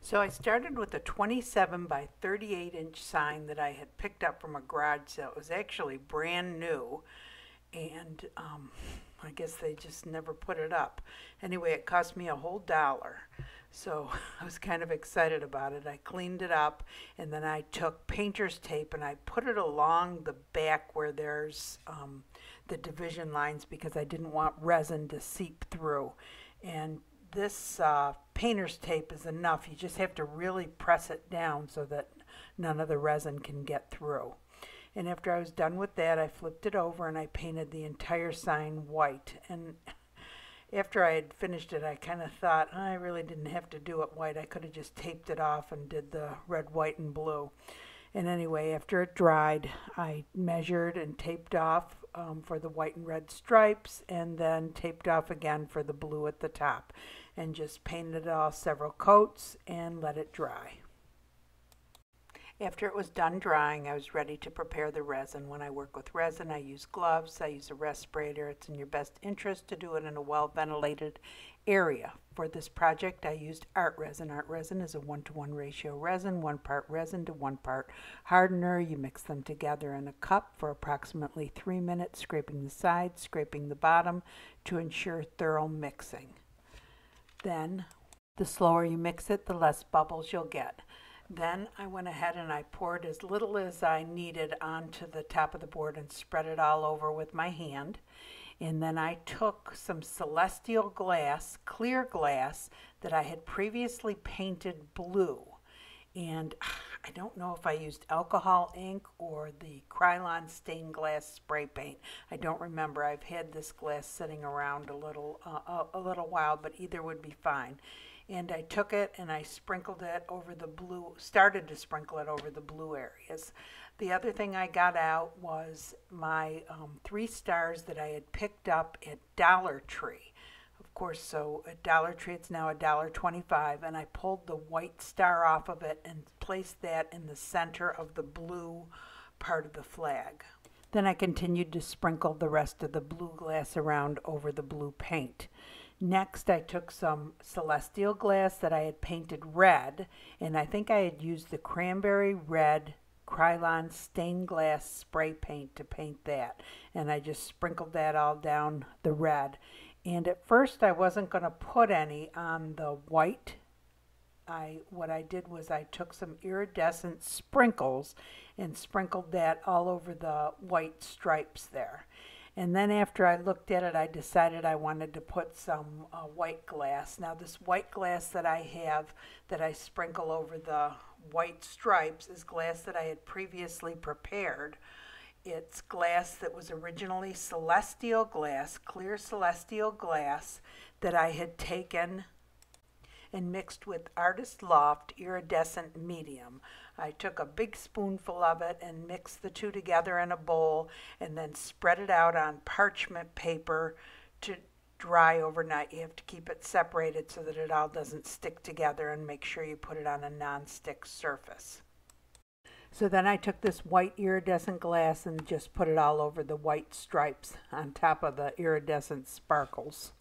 So I started with a 27 by 38 inch sign that I had picked up from a garage sale. It was actually brand new, and I guess they just never put it up. Anyway, it cost me a whole $1, so I was kind of excited about it. I cleaned it up, and then I took painter's tape and I put it along the back where there's the division lines, because I didn't want resin to seep through. And this painter's tape is enough. You just have to really press it down so that none of the resin can get through. And after I was done with that, I flipped it over and I painted the entire sign white. And after I had finished it, I kind of thought, I really didn't have to do it white. I could have just taped it off and did the red, white, and blue. And anyway, after it dried, I measured and taped off for the white and red stripes, and then taped off again for the blue at the top, and just painted it all several coats and let it dry. After it was done drying, I was ready to prepare the resin. When I work with resin, I use gloves, I use a respirator. It's in your best interest to do it in a well-ventilated area. For this project, I used Art Resin. Art Resin is a 1-to-1 ratio resin, 1 part resin to 1 part hardener. You mix them together in a cup for approximately 3 minutes, scraping the sides, scraping the bottom to ensure thorough mixing. Then, the slower you mix it, the less bubbles you'll get. Then I went ahead and I poured as little as I needed onto the top of the board and spread it all over with my hand. And then I took some Celestial Glass, clear glass, that I had previously painted blue. And I don't know if I used alcohol ink or the Krylon stained glass spray paint. I don't remember. I've had this glass sitting around a little while, but either would be fine. And I took it and I sprinkled it over the blue, started to sprinkle it over the blue areas. The other thing I got out was my 3 stars that I had picked up at Dollar Tree. Of course, so at Dollar Tree, it's now $1.25, and I pulled the white star off of it and placed that in the center of the blue part of the flag. Then I continued to sprinkle the rest of the blue glass around over the blue paint. Next, I took some Celestial Glass that I had painted red, and I think I had used the cranberry red Krylon stained glass spray paint to paint that, and I just sprinkled that all down the red. And at first, I wasn't going to put any on the white. What I did was I took some iridescent sprinkles and sprinkled that all over the white stripes there. And then after I looked at it, I decided I wanted to put some white glass. Now this white glass that I have that I sprinkle over the white stripes is glass that I had previously prepared. It's glass that was originally Celestial Glass, clear Celestial Glass, that I had taken and mixed with Artist Loft iridescent medium. I took a big spoonful of it and mixed the two together in a bowl, and then spread it out on parchment paper to dry overnight. You have to keep it separated so that it all doesn't stick together, and make sure you put it on a non-stick surface. So then I took this white iridescent glass and just put it all over the white stripes on top of the iridescent sparkles.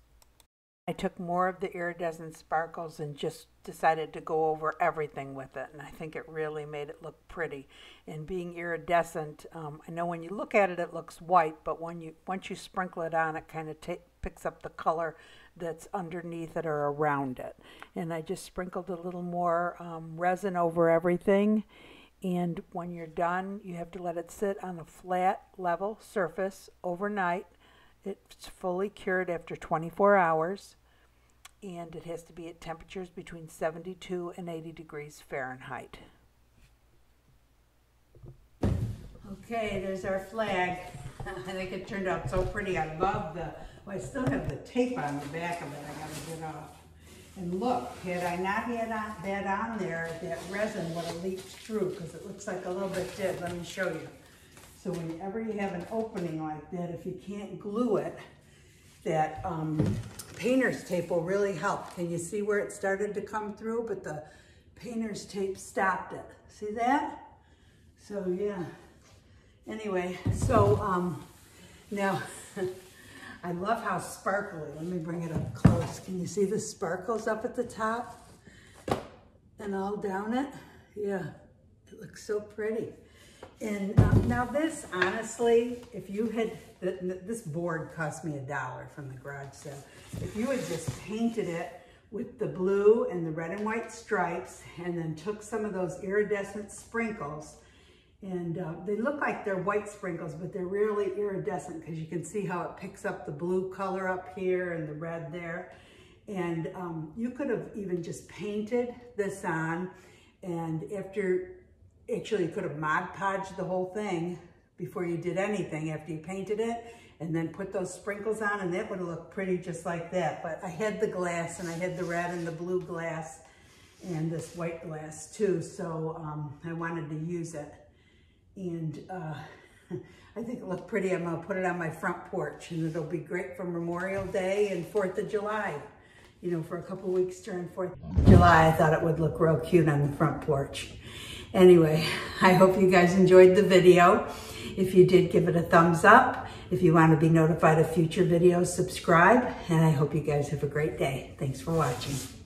I took more of the iridescent sparkles and just decided to go over everything with it, and I think it really made it look pretty. And being iridescent, I know when you look at it, it looks white, but once you sprinkle it on, it kind of picks up the color that's underneath it or around it. And I just sprinkled a little more resin over everything. And when you're done, you have to let it sit on a flat, level surface overnight. It's fully cured after 24 hours, and it has to be at temperatures between 72 and 80 degrees Fahrenheit. Okay, there's our flag. I think it turned out so pretty. I love the, well, I still have the tape on the back of it. I got to get off. And look, had I not had that on there, that resin would have leaked through, because it looks like a little bit did. Let me show you. So whenever you have an opening like that, if you can't glue it, that painter's tape will really help. Can you see where it started to come through? But the painter's tape stopped it. See that? So yeah. Anyway, so now I love how sparkly. Let me bring it up close. Can you see the sparkles up at the top and all down it? Yeah, it looks so pretty. And now this, honestly, if you had, this board cost me $1 from the garage sale. If you had just painted it with the blue and the red and white stripes and then took some of those iridescent sprinkles, and they look like they're white sprinkles, but they're really iridescent because you can see how it picks up the blue color up here and the red there. And you could have even just painted this on, and after, actually you could have Mod Podged the whole thing before you did anything after you painted it, and then put those sprinkles on, and that would have looked pretty just like that. But I had the glass, and I had the red and the blue glass and this white glass too, so I wanted to use it. And I think it looked pretty. I'm gonna put it on my front porch, and it'll be great for Memorial Day and 4th of July. You know, for a couple weeks during 4th of July, I thought it would look real cute on the front porch. Anyway, I hope you guys enjoyed the video. If you did, give it a thumbs up. If you want to be notified of future videos, subscribe. And I hope you guys have a great day. Thanks for watching.